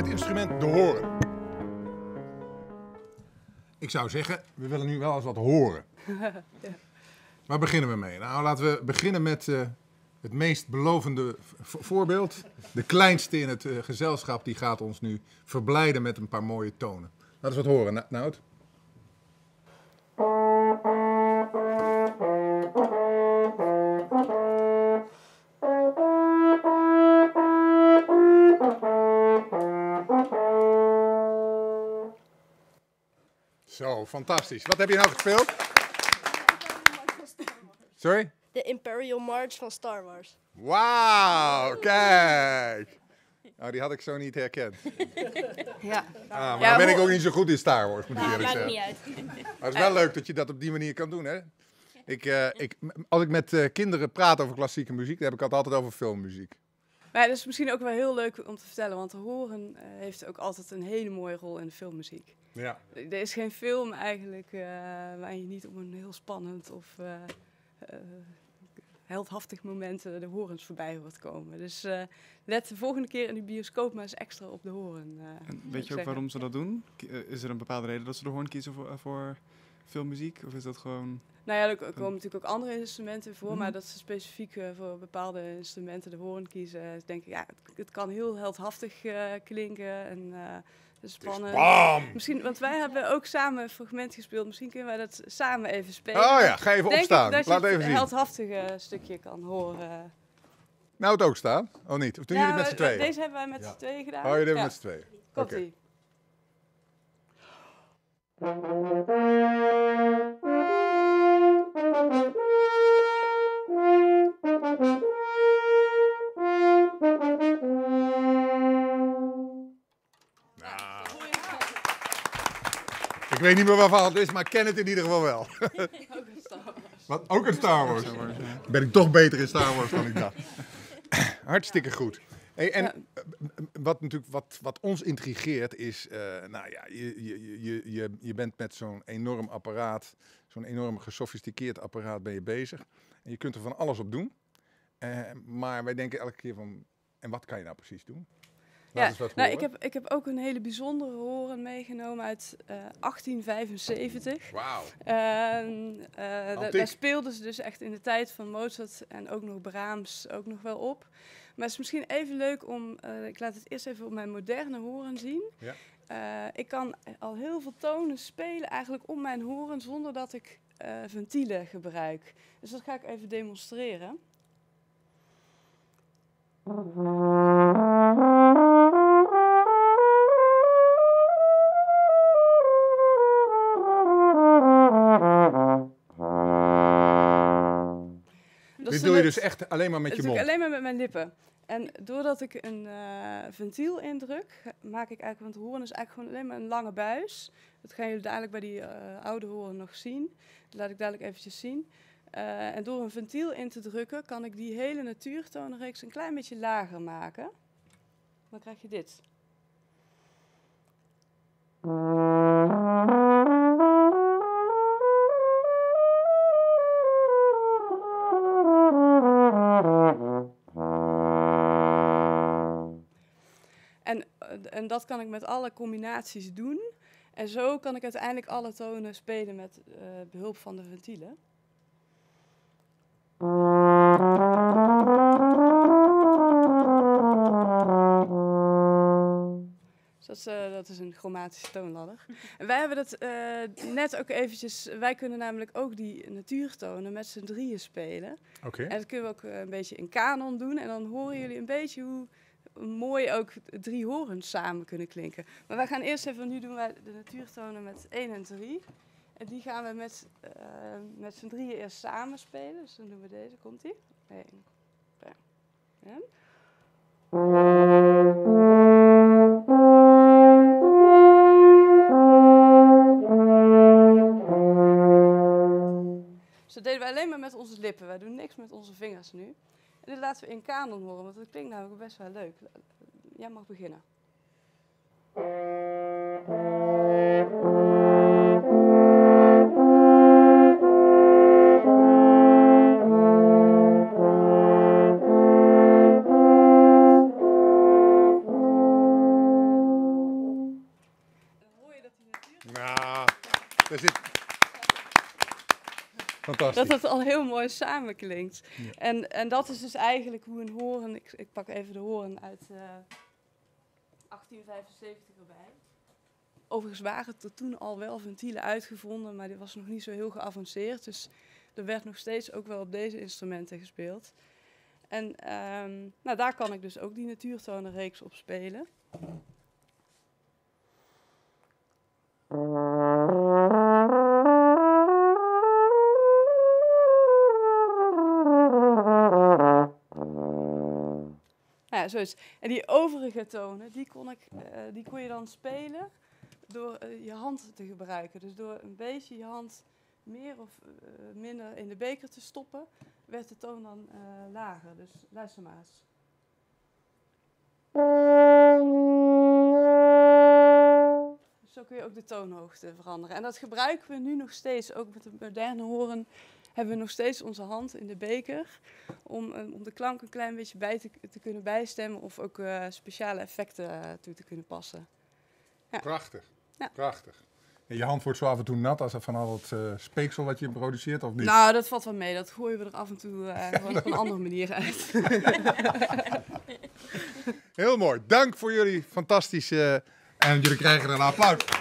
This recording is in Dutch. het instrument de horen. Ik zou zeggen, we willen nu wel eens wat horen. Ja. Waar beginnen we mee? Nou, laten we beginnen met het meest belovende voorbeeld. De kleinste in het gezelschap die gaat ons nu verblijden met een paar mooie tonen. Laten we wat horen, Nout. Zo, fantastisch. Wat heb je nou gespeeld? Sorry? De Imperial March van Star Wars. Wauw, kijk. Nou, die had ik zo niet herkend. Ja. Maar dan ben ik ook niet zo goed in Star Wars, moet ik eerlijk zeggen. Dat maakt niet uit. Maar het is wel leuk dat je dat op die manier kan doen, hè? Als ik met kinderen praat over klassieke muziek, dan heb ik het altijd over filmmuziek. Maar dat is misschien ook wel heel leuk om te vertellen, want horen heeft ook altijd een hele mooie rol in de filmmuziek. Ja. Er is geen film eigenlijk waar je niet op een heel spannend of heldhaftig moment de horens voorbij hoort komen. Dus let de volgende keer in de bioscoop maar eens extra op de horen. Weet je ook waarom ze dat doen? Is er een bepaalde reden dat ze de hoorn kiezen voor filmmuziek? Of is dat gewoon... Nou ja, er komen natuurlijk ook andere instrumenten voor, maar dat ze specifiek voor bepaalde instrumenten de hoorn kiezen. Dus denk ik, ja, het kan heel heldhaftig klinken en spannend. Misschien, want wij hebben ook samen een fragment gespeeld, misschien kunnen wij dat samen even spelen. Oh ja, ga even opstaan. Laat even zien. Dat je het heldhaftige stukje kan horen. Nou, het ook staan? Of niet? Of doen jullie het met z'n tweeën? Deze hebben wij met z'n tweeën gedaan. Oh, jullie hebben met z'n tweeën. Komt-ie. Ik weet niet meer waarvan het is, maar ik ken het in ieder geval wel. Ook een Star Wars. Wat? Ook een Star Wars. Ben ik toch beter in Star Wars dan ik dacht. Hartstikke goed. Hey, en wat ons intrigeert is, nou ja, je bent met zo'n enorm apparaat, zo'n enorm gesofisticeerd apparaat ben je bezig. En je kunt er van alles op doen. Maar wij denken elke keer van, en wat kan je nou precies doen? Ja, nou, ik heb ook een hele bijzondere horen meegenomen uit 1875. Wauw. Daar speelden ze dus echt in de tijd van Mozart en ook nog Brahms ook nog wel op. Maar het is misschien even leuk om, ik laat het eerst even op mijn moderne horen zien. Ja. Ik kan al heel veel tonen spelen eigenlijk om mijn horen zonder dat ik ventielen gebruik. Dus dat ga ik even demonstreren. Dit doe je dus echt alleen maar met je mond? Alleen maar met mijn lippen. En doordat ik een ventiel indruk, maak ik eigenlijk, want de hoorn is eigenlijk gewoon alleen maar een lange buis. Dat gaan jullie dadelijk bij die oude hoorn nog zien. Dat laat ik dadelijk eventjes zien. En door een ventiel in te drukken, kan ik die hele natuurtoonreeks een klein beetje lager maken. Dan krijg je dit. En dat kan ik met alle combinaties doen. En zo kan ik uiteindelijk alle tonen spelen met behulp van de ventielen. Dus dat is een chromatische toonladder. En wij hebben dat net ook eventjes... Wij kunnen namelijk ook die natuurtonen met z'n drieën spelen. Okay. En dat kunnen we ook een beetje in kanon doen. En dan horen jullie een beetje hoe mooi ook drie horens samen kunnen klinken. Maar wij gaan eerst even... Nu doen wij de natuurtonen met 1 en 3. En die gaan we met z'n drieën eerst samen spelen. Dus dan doen we deze. Komt-ie? 1. En... Dus dat deden we alleen maar met onze lippen. Wij doen niks met onze vingers nu. En dit laten we in kanon horen, want dat klinkt namelijk best wel leuk. Jij mag beginnen. fantastisch. Dat het al heel mooi samenklinkt. Ja. En dat is dus eigenlijk hoe een hoorn... Ik pak even de hoorn uit 1875 erbij. Overigens waren er toen al wel ventielen uitgevonden, maar dit was nog niet zo heel geavanceerd. Dus er werd nog steeds ook wel op deze instrumenten gespeeld. En nou, daar kan ik dus ook die natuurtonenreeks op spelen. Nou ja, zo is. En die overige tonen, die kon je dan spelen door je hand te gebruiken. Dus door een beetje je hand meer of minder in de beker te stoppen, werd de toon dan lager. Dus luister maar eens. Dus zo kun je ook de toonhoogte veranderen. En dat gebruiken we nu nog steeds. Ook met de moderne hoorn hebben we nog steeds onze hand in de beker. Om de klank een klein beetje te kunnen bijstemmen of ook speciale effecten toe te kunnen passen. Ja. Prachtig, ja. Prachtig. En je hand wordt zo af en toe nat als er van al dat speeksel wat je produceert, of niet? Nou, dat valt wel mee. Dat gooien we er af en toe op een andere manier uit. Heel mooi. Dank voor jullie fantastische... En jullie krijgen een applaus.